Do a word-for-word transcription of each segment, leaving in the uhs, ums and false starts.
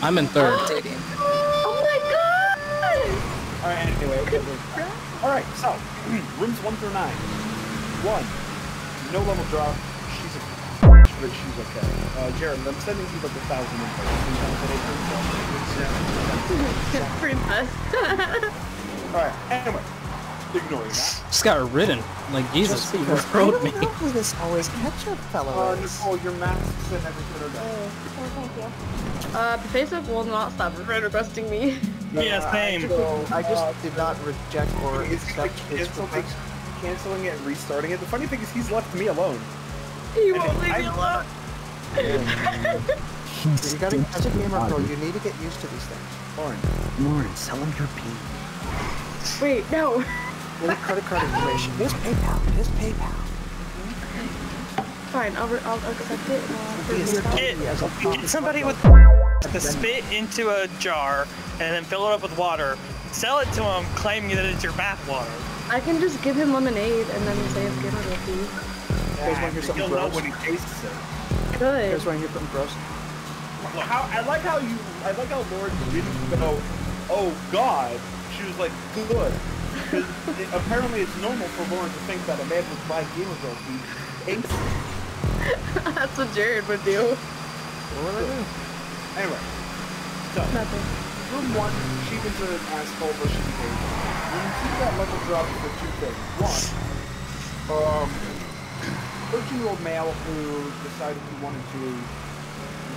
I'm in third. Oh my god! All right, anyway, okay, all right. So, rooms one through nine. One, no level drop. She's a but she's okay. Uh, Jared, I'm sending you like a thousand invites. Pretty much. All right. Anyway, ignoring that. Just got ridden. Like Jesus, he rode me. Who this always catch up fellow? Uh, Nicole, your masks and everything are done. Oh, thank you. Uh, Facebook will not stop requesting me. No, yeah, same. So, I just uh, did not reject or accept his request. Canceling it and restarting it. The funny thing is he's left me alone. He and won't leave I, me alone. Yeah. So you gotta, as a gamer pro, you need to get used to these things. Lauren. Lauren, sell him your pee. Wait, no. His credit card information. His PayPal. His PayPal. Fine, I'll, I'll accept it. Uh, get somebody with the spit into a jar and then fill it up with water. Sell it to him, claiming that it's your bath water. I can just give him lemonade and then say it's good on your feet. Here's one here something gross. When he tastes it. Good. Here's one here something gross. Well, how, I like how you, I like how Lauren didn't go, oh God. She was like, good. Because it, apparently it's normal for Lauren to think that a man with black game with girl feet. That's what Jared would do. What would I do? Anyway. So, nothing. Room one, she considered an asshole, but she became. When you see that level drop for two things. One, um, thirteen-year-old male who decided he wanted to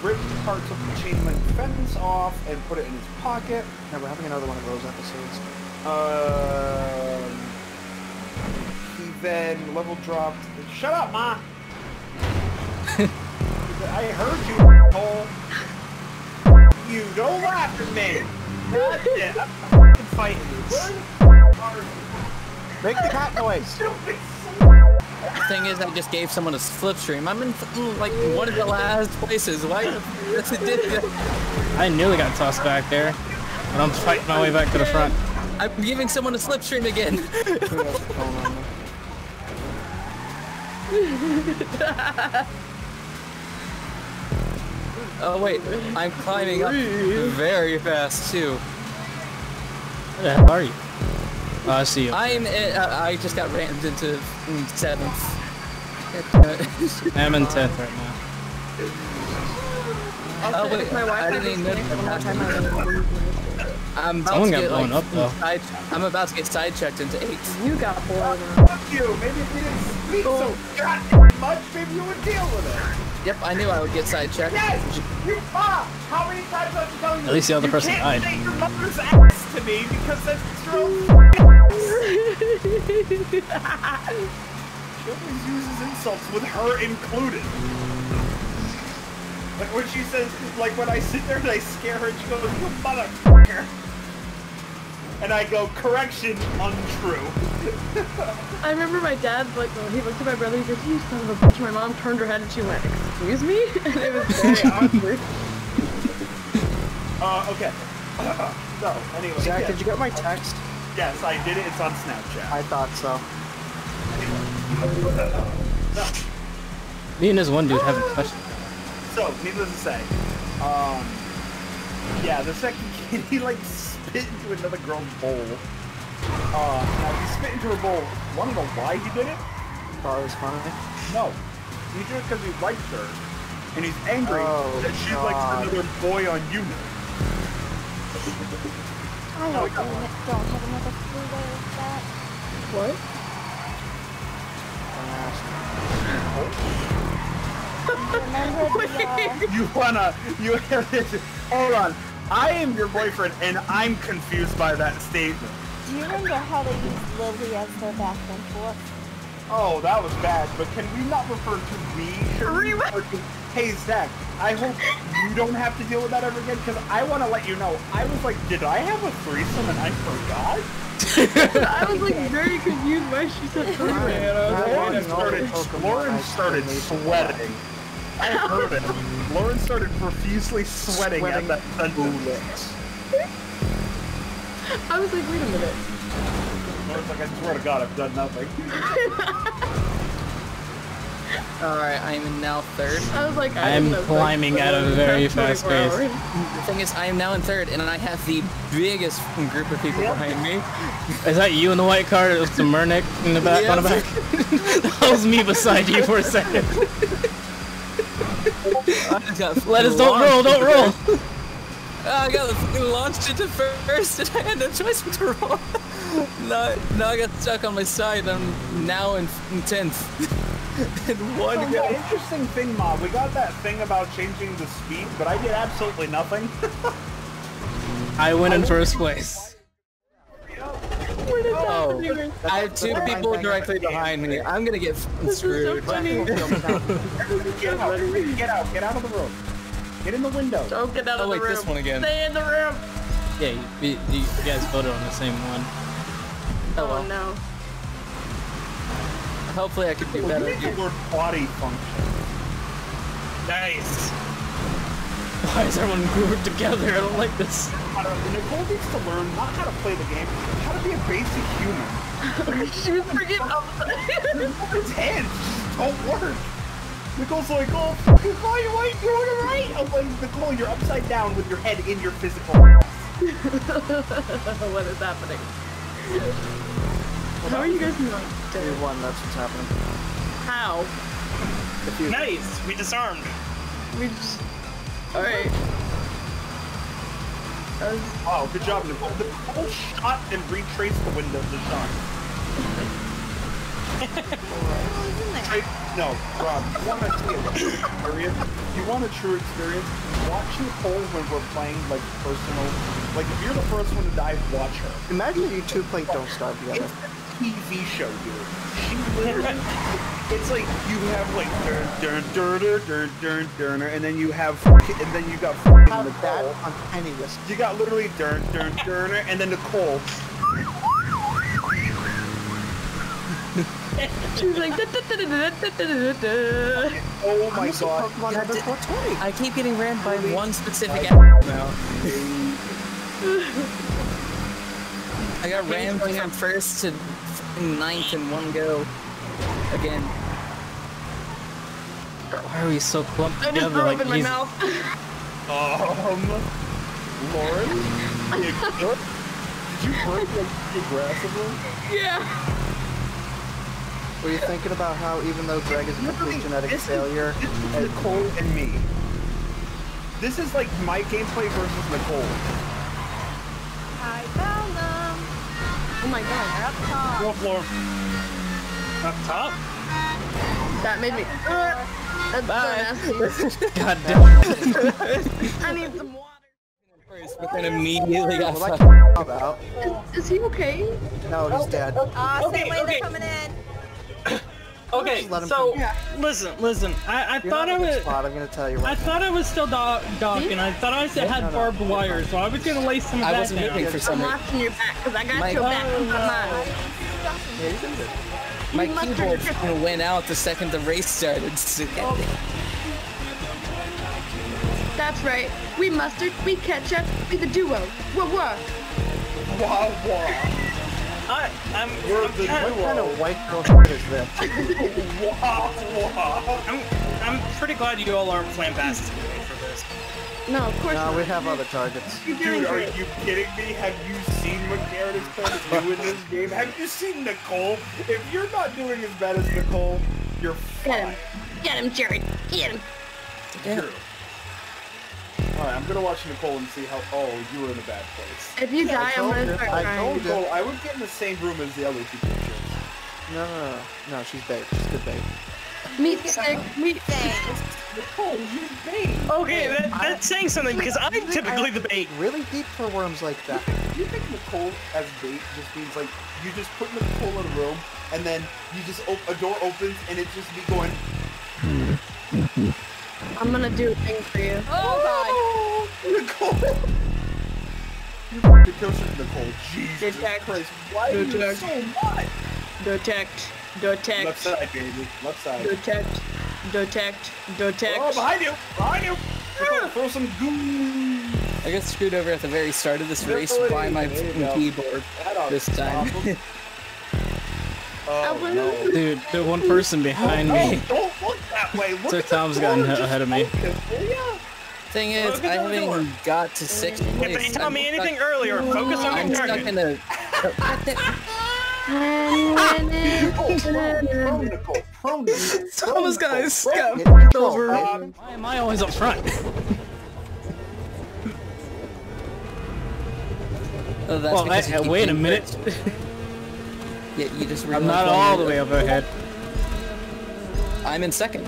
rip parts of the chain link fence off and put it in his pocket. Now we're having another one of those episodes. Um, he then level dropped. Shut up, Ma! I heard you, asshole. You don't laugh at me. That's it. I'm fucking fighting you. Where the are you? Make the cat noise. The thing is, I just gave someone a slip stream. I'm in like one of the last places. Why? That's ridiculous. I nearly got tossed back there, but I'm fighting my way back to the front. I'm giving someone a slip stream again. Oh wait, I'm climbing up very fast too. Where the hell are you? Oh, I see you. I'm. At, uh, I just got rammed into seventh. I'm in tenth right now. Oh wait, my wife I didn't even know. I'm about, to get, like, up, side I'm about to get sidetracked into eighth. You got blown up. Fuck you. Maybe if you didn't speak oh. so goddamn much, maybe you would deal with it. Yep, I knew I would get sidetracked. Yes! Your mom! How many times have you told me? At least the other person died. You can't say your mother's ass to me because that's your own ass. She always uses insults with her included. Like when she says, like when I sit there and I scare her and she goes, you motherfucker. And I go, correction, untrue. I remember my dad, like, when he looked at my brother, he goes, you son of a bitch. My mom turned her head and she went, excuse me? And it was very awkward. Uh, okay. Uh, so, anyway. Zach, yeah. Did you get my text? Yes, I did it. It's on Snapchat. I thought so. Anyway. Uh, so. Me and this one dude haven't touched it. So, needless to say, um, yeah, the second kid, he, like, spit into another girl's bowl. Uh, now he spit into her bowl. Wanna know why he did it? Probably funny. No. He did it because he likes her. And he's angry oh, that she God. likes another boy on you. I no, don't, don't have another clue like that. What? Remember the, uh... You wanna... You... Hold on. I am your boyfriend, and I'm confused by that statement. Do you remember how they used Lily as their bathroom for? Oh, that was bad, but can we not refer to me? Or to, hey, Zach, I hope you don't have to deal with that ever again, because I want to let you know, I was like, did I have a threesome and I forgot? I was like very confused why she said threesome. Lauren started, Lauren started sweating. I heard it. Lauren started profusely sweating, sweating at that sentence. I was like, wait a minute. Lauren's like, I swear to God, I've done nothing. Alright, I am now third. I was like, I am climbing like, at a very fast pace. The thing is, I am now in third, and I have the biggest group of people yep. behind me. Is that you in the white car? It was the Murnick in the back. Yep. On the back? That was me beside you for a second. Let us don't roll, don't roll! Oh, I got launched into first, and I had no choice but to roll. Now, now I got stuck on my side. I'm now in tenth. One oh, yeah, interesting thing, Mom. We got that thing about changing the speed, but I did absolutely nothing. I went in first place. Where did oh, that happen? I have two people directly behind me. I'm gonna get this screwed. Is so funny. Get out! Get out! Get out of the room! Get in the window! Don't get out oh, of the wait, room! This one again. Stay in the room! Yeah, you, you, you guys voted on the same one. Oh, well. Oh no. Hopefully I can do better. We need the word body function. Nice. Why is everyone grouped together? I don't like this. I don't know, Nicole needs to learn not how to play the game, how to be a basic human. She was freaking upside. His hands just don't work. Nicole's like, oh, fucking fine, you're right, you're doing it right. I'm like, Nicole, you're upside down with your head in your physical ass. What is happening? How are you guys doing? Day one, that's what's happening. How? Nice! We disarmed! We just... Alright. Was... Oh, good job, Nicole. The whole shot and retraced the window of the shot. Right. No, Rob, you want to see a experience? You want a true experience? Watch Nicole when we're playing, like, personal... Like, if you're the first one to die, watch her. Imagine you two playing Don't Starve together. T V show, dude. She literally, it's like you have like dun dun dun dun dun dun, and then you have and then you got on the bad on any list. You got literally dun dun dun, and then Nicole. She was like, oh my god! I keep getting ran by one specific animal now. I got ran from first to ninth in one go. Again. Why are we so clumped together? I just threw up in my mouth. Um, Lauren, did you burp like aggressively? Yeah. Were you thinking about how even though Greg is a complete genetic failure, Nicole and me? This is like my gameplay versus Nicole. I found them. Oh my god, they're up top. Go floor. Up top? That made me... Uh, that's so nasty. God damn. I need some water. First, but then immediately got stuck. About. Is, is he okay? No, he's oh, dead. Ah, okay, Sam, okay. They're coming in. Okay, so yeah. listen, listen. I, I thought I was. Spot, I'm gonna tell you right I now. thought I was still dock docking. I thought I still had no, no, barbed no, wire, so I was gonna lay some of that down. I wasn't for I'm watching your back because I got my, your back on my mind. My keyboard went out the second the race started. Oh. That's right. We mustard, we ketchup, we the duo. Whoa, whoa. Wah wah. I, I'm, You're I'm the kind, what kind of white girl is this? Wow, wow. I'm, I'm pretty glad you all aren't flambasted for this. No, of course no, not. No, we have other targets. Dude, are you kidding me? Have you seen what Garrett is trying to do in this game? Have you seen Nicole? If you're not doing as bad as Nicole, you're fine. Get him, Jerry. Get him. True. Alright, I'm gonna watch Nicole and see how. Oh, you were in a bad place. If you yeah, die, I'm gonna start crying. I told Nicole I would get in the same room as the other two pictures. No, no, no, no, she's baked. She's good baked. Meat stick, meat baked. Nicole, you baked. Okay, that, that's saying something because I'm typically the bait. Really deep for worms like that. You think Nicole as bait just means like you just put Nicole in a room and then you just op a door opens and it just be going. I'm gonna do a thing for you. Oh, oh god! Nicole! You fucking killed Nicole. Jesus Detect. Christ, why Detect. do you do so much? Detect. Detect. Left side, baby. Left side. Detect. Detect. Detect. Oh, behind you! Behind you! Yeah. Throw some goo! I got screwed over at the very start of this They're race by my keyboard this time. Oh, no. Dude, the one person behind oh, no, me. Don't that way. Look so Tom's gotten ahead of me. Thing is, I haven't door. even got to sixth place. If you tell me anything stuck, earlier, focus on I'm the target. I'm stuck in a... Thomas guys got f***ed over. Um, Why am I always up front? Oh, that's well, I, I, wait a minute. Yeah, you just I'm not all the way up ahead. I'm in second.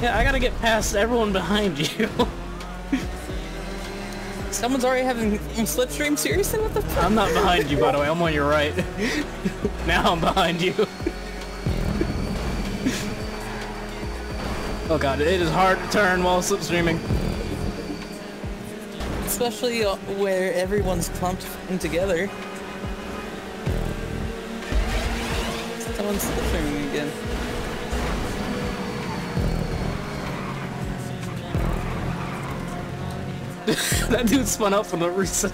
Yeah, I gotta get past everyone behind you. Someone's already having slipstream? Seriously? What the fuck? I'm not behind you, by the way. I'm on your right. Now I'm behind you. Oh god, it is hard to turn while slipstreaming. Especially where everyone's clumped together. Someone's slipstreaming again. That dude spun up for no reason.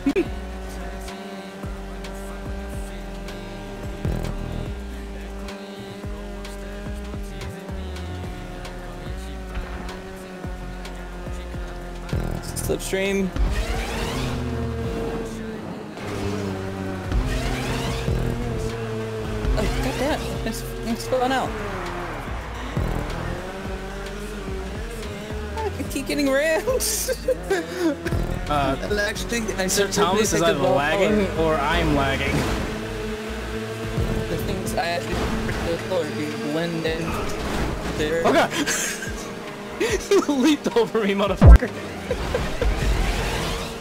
Slipstream. Oh, got that. It's, it's spun out. Keep getting rammed. uh, actually, I Sir Thomas is either lagging forward. or I'm lagging. The things I actually prefer to color be blend in there. Oh god! You leaped over me, motherfucker.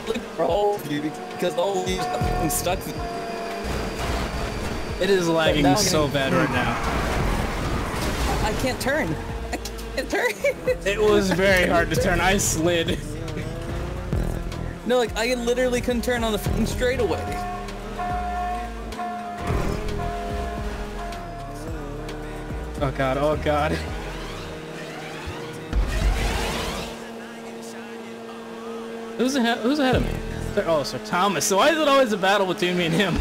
Look for all of you because all of you are stuck. It is lagging so bad right now. I can't turn. It was very hard to turn. I slid. No, like I literally couldn't turn on the fucking straightaway. Oh god! Oh god! Who's ahead? Who's ahead of me? Sir, oh, Sir Thomas. So why is it always a battle between me and him?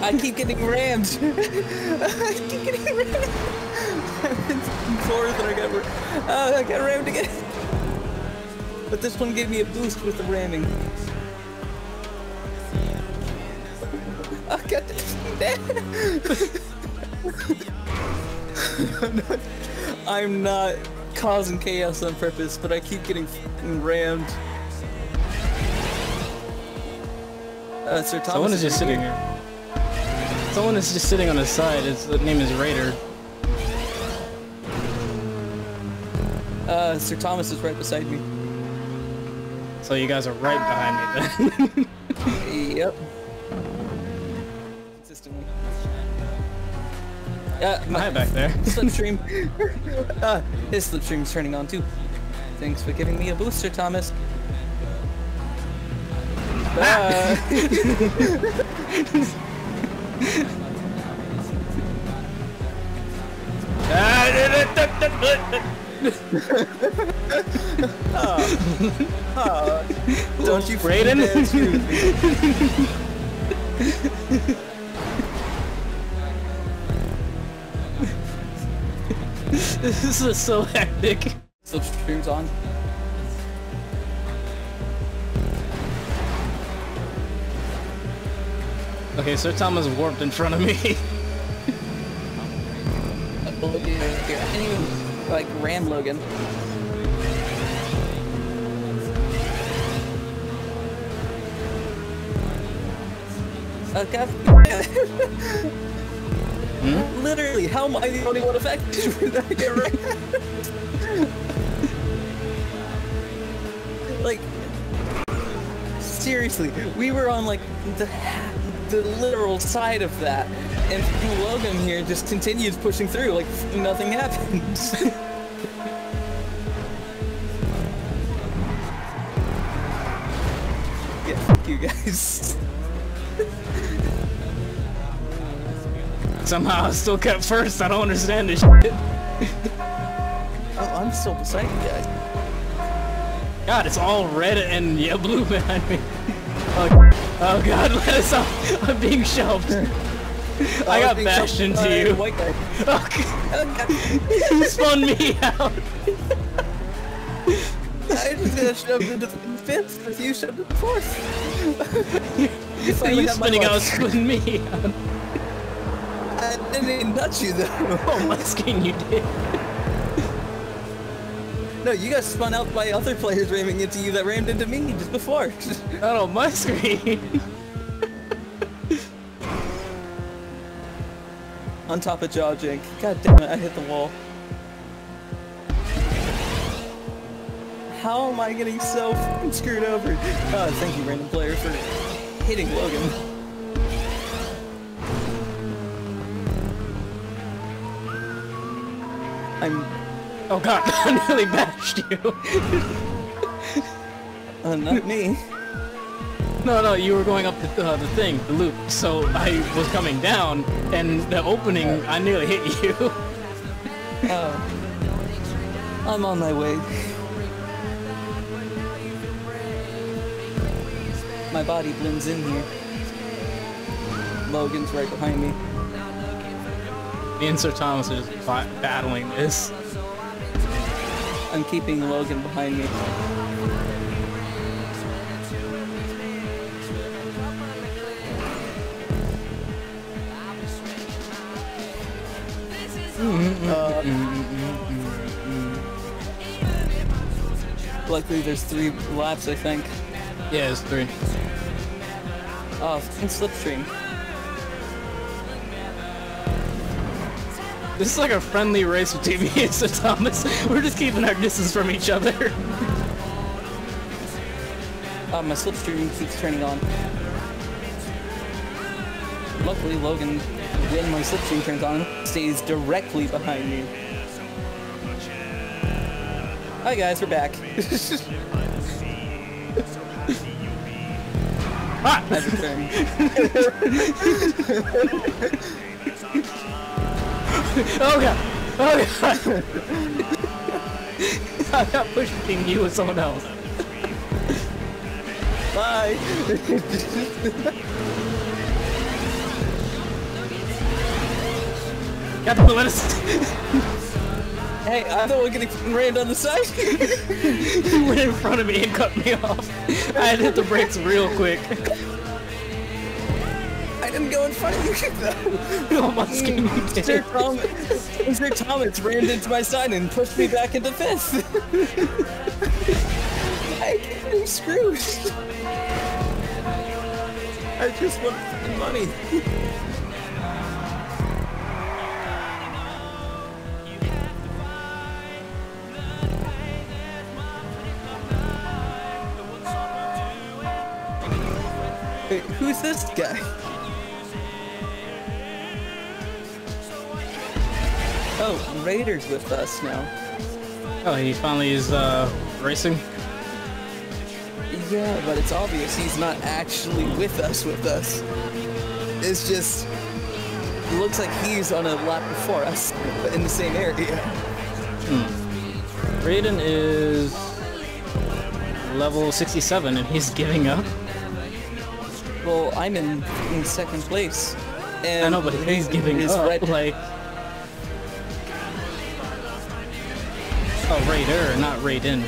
I keep getting rammed. I keep getting rammed. Fourth and I got, uh, I got rammed again. But this one gave me a boost with the ramming. I got the I'm, not, I'm not causing chaos on purpose, but I keep getting rammed. Uh, Sir Thomas Someone is just sitting here. Someone is just sitting on his side. His name is Raider. Uh, Sir Thomas is right beside me. So you guys are right behind me then. Yep. Consistently. Uh, my back there. Slipstream. uh, his slipstream's turning on too. Thanks for giving me a boost, Sir Thomas. Uh, oh. Oh. Don't you Brayden? This is so hectic. Slipstream's on. Okay, Sir Thomas warped in front of me. Oh, dude. Here, I didn't even... like ram Logan. Okay. Hmm? Literally, how am I the only one affected when I get rammed? Like, seriously, we were on like the the literal side of that. And Logan here just continues pushing through like nothing happens. Yeah, fuck you guys. Somehow I still kept first. I don't understand this shit. Oh, I'm still beside you guys. God, it's all red and yeah, blue behind me. Oh, oh god, let us off. I'm being shoved. I, I got bashed into uh, you. White guy. Oh, you spun me out. I just got shoved into the fence with you shoved into the fourth. You so you spinning out, spinning me out. I didn't nut you though. Oh, Muskin, you did. No, you got spun out by other players ramming into you that rammed into me just before. Not on my screen. On top of Jaw Jink. God damn it, I hit the wall. How am I getting so fucking screwed over? God, thank you, random player, for hitting Logan. I'm... Oh god, I nearly bashed you. uh, not me. No, no, you were going up the, uh, the thing, the loop, so I was coming down, and the opening, uh, I nearly hit you. Oh. I'm on my way. My body blends in here. Logan's right behind me. Me and Sir Thomas are just battling this. I'm keeping Logan behind me. Uh, luckily there's three laps, I think. Yeah, there's three. Oh, in Slipstream. This is like a friendly race with T V and Sir Thomas. We're just keeping our distance from each other. Uh, my Slipstream keeps turning on. Luckily, Logan, when my Slipstream turns on, stays directly behind me. Hi guys, we're back. Ah! I Oh god! Oh god! I got pushed between you and someone else. Bye! Got the lettuce! Hey, I'm the one getting rammed on the side! He went in front of me and cut me off. I had to hit the brakes real quick. I didn't go in front of you though. No, Muskin, you did. Sir Thomas, Sir Thomas rammed into my side and pushed me back into fifth. I am screwed. I just want money. Wait, who's this guy? Oh, Raider's with us now. Oh, he finally is, uh, racing? Yeah, but it's obvious he's not actually with us with us. It's just... It looks like he's on a lap before us, but in the same area. Hmm. Raiden is... level sixty-seven, and he's giving up? Well, I'm in, in second place. And I know, but he's giving his up, red. Like... Oh, Raider, not Raiden.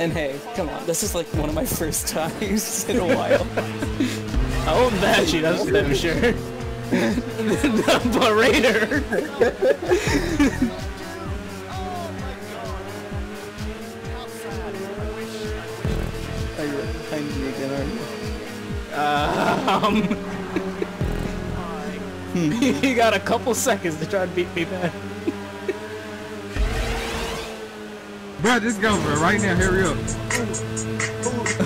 And hey, come on, this is like one of my first times in a while. I won't bash you, that's for sure. The Raider! Are you behind me again, aren't you? Um... hmm. You got a couple seconds to try to beat me back. Bro, just go, bro. Right now, hurry up.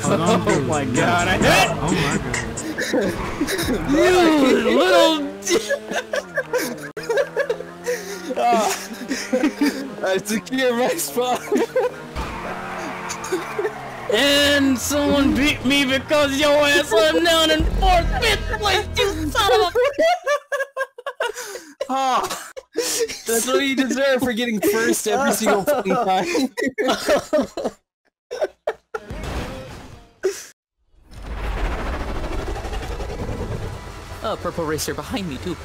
Oh, oh my god, I hit! Oh my god. You little... oh. I took your my spot. And someone beat me because your ass went down in fourth, fifth place, you son of a... Oh, that's what you deserve for getting first every single fucking time. Oh, purple racer behind me too.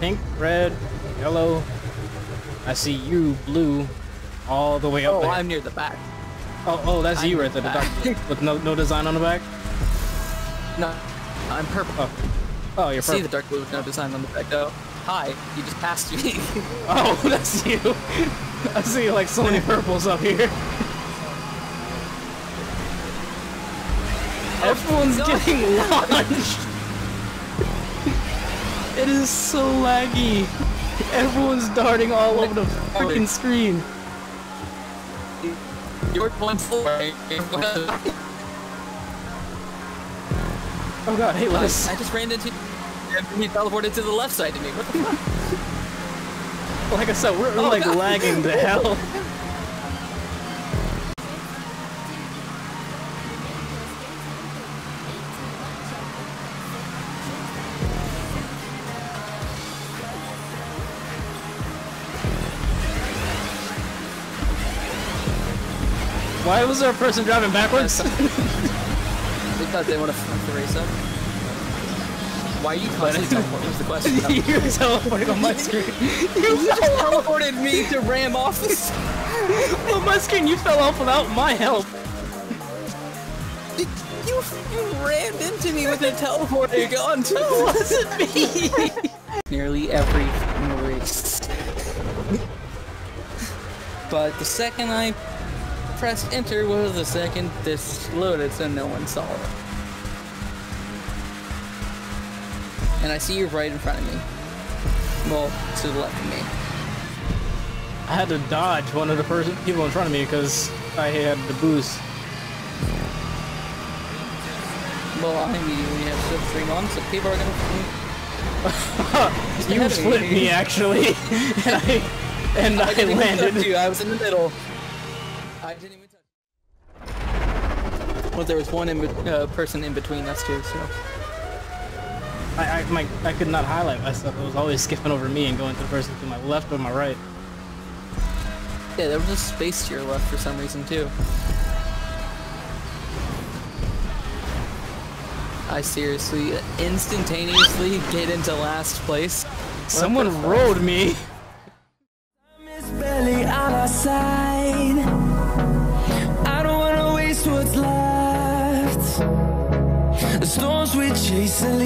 Pink, red, yellow. I see you, blue, all the way up. Oh, there. I'm near the back. Oh, oh, that's I'm you right there, the dark, with no no design on the back. No, I'm purple. Oh, oh you're purple. See the dark blue with no design on the back though. Hi, you just passed me. Oh, that's you. I see like so many purples up here. Oh, everyone's no. getting launched. It is so laggy. Everyone's darting all over the fucking screen. You're going for it. Oh god, hey Les. I just ran into you and he teleported to the left side of me. What the fuck? Like I said, we're, we're oh, like god. lagging to hell. Why was there a person driving backwards? They thought they want to fuck the race up. Why are you constantly teleporting? Was the question? You're teleporting on my screen. You just teleported me to ram off this. On my screen, you fell off without my help. You, you, you rammed into me with a teleporter gun too. It wasn't me. Nearly every race. But the second I pressed enter was the second this loaded, so no one saw it. And I see you right in front of me. Well, to the left of me. I had to dodge one of the person people in front of me because I had the boost. Well, I immediately have split three months, so people are gonna. You split me, me actually, and I and I, I landed. You. I was in the middle. I didn't even touch. Well, there was one in uh, person in between us two, so... I, I, my, I could not highlight myself. It was always skipping over me and going to the person to my left or my right. Yeah, there was a space to your left for some reason, too. I seriously, instantaneously get into last place. Someone rode me! Time is barely on our side. What's left? The storms we chase are leading.